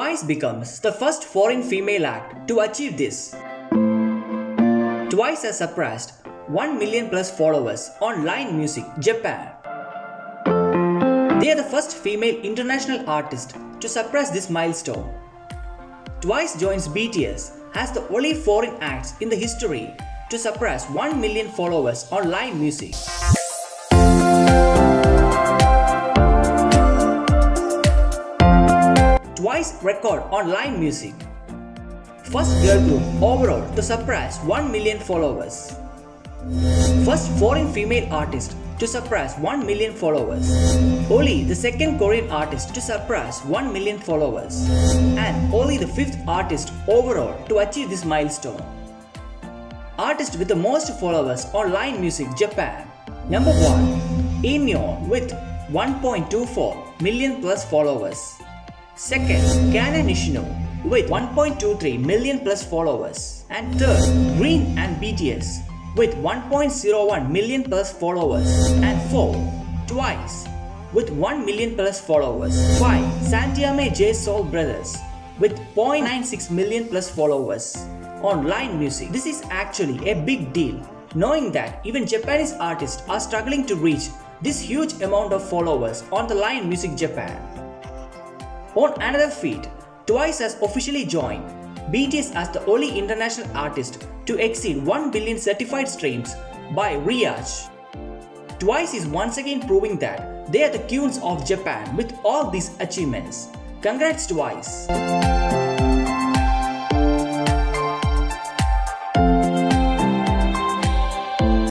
TWICE becomes the first foreign female act to achieve this. TWICE has surpassed 1 million plus followers on LineMusic, Japan. They are the first female international artist to surpass this milestone. TWICE joins BTS as the only foreign acts in the history to surpass 1 million followers on LineMusic. TWICE record on LineMusic. First girl group overall to surpass 1 million followers. First foreign female artist to surpass 1 million followers. Only the second Korean artist to surpass 1 million followers. And only the fifth artist overall to achieve this milestone. Artist with the most followers on LineMusic, Japan. Number 1. Inyo with 1.24 million plus followers. Second, Kana Nishino with 1.23 million plus followers. And third, Green and BTS with 1.01 million plus followers. And fourth, TWICE with 1 million plus followers. 5. Santiyame J Soul Brothers with 0.96 million plus followers on LineMusic. This is actually a big deal, knowing that even Japanese artists are struggling to reach this huge amount of followers on the LineMusic Japan. On another feat, TWICE has officially joined BTS as the only international artist to exceed 1 billion certified streams by RIAJ. TWICE is once again proving that they are the queens of Japan with all these achievements. Congrats, TWICE!